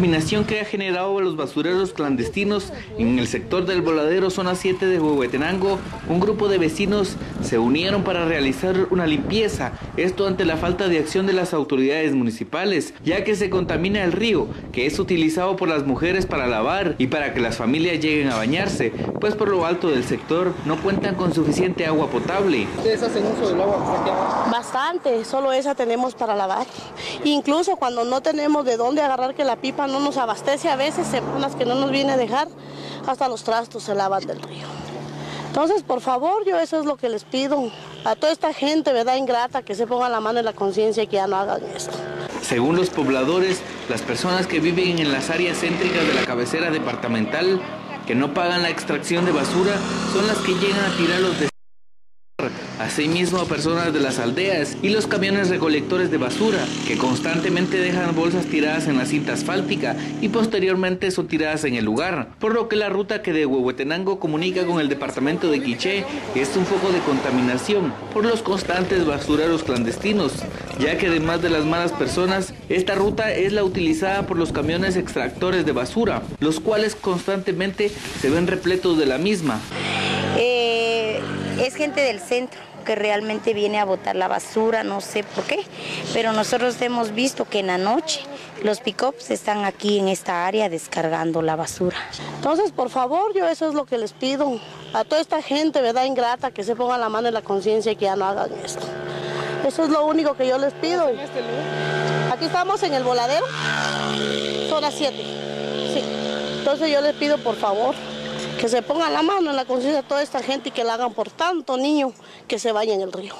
contaminación que ha generado los basureros clandestinos en el sector del Voladero, zona 7 de Huehuetenango, un grupo de vecinos se unieron para realizar una limpieza, esto ante la falta de acción de las autoridades municipales, ya que se contamina el río, que es utilizado por las mujeres para lavar y para que las familias lleguen a bañarse, pues por lo alto del sector no cuentan con suficiente agua potable. ¿Ustedes hacen uso del agua? Bastante, solo esa tenemos para lavar. Incluso cuando no tenemos de dónde agarrar, que la pipa no nos abastece, a veces las que no nos viene a dejar, hasta los trastos se lavan del río. Entonces, por favor, yo eso es lo que les pido a toda esta gente, ¿verdad?, ingrata, que se ponga la mano en la conciencia y que ya no hagan esto. Según los pobladores, las personas que viven en las áreas céntricas de la cabecera departamental, que no pagan la extracción de basura, son las que llegan a tirar los desechos. Asimismo, personas de las aldeas y los camiones recolectores de basura que constantemente dejan bolsas tiradas en la cinta asfáltica y posteriormente son tiradas en el lugar, por lo que la ruta que de Huehuetenango comunica con el departamento de Quiché es un foco de contaminación por los constantes basureros clandestinos, ya que además de las malas personas, esta ruta es la utilizada por los camiones extractores de basura, los cuales constantemente se ven repletos de la misma. Es gente del centro que realmente viene a botar la basura, no sé por qué, pero nosotros hemos visto que en la noche los pick-ups están aquí en esta área descargando la basura. Entonces, por favor, yo eso es lo que les pido a toda esta gente, ¿verdad?, ingrata, que se ponga la mano en la conciencia y que ya no hagan esto. Eso es lo único que yo les pido. Aquí estamos en El Voladero, zona 7. Sí. Entonces yo les pido, por favor, que se ponga la mano en la conciencia de toda esta gente y que la hagan por tanto niño que se vaya en el río.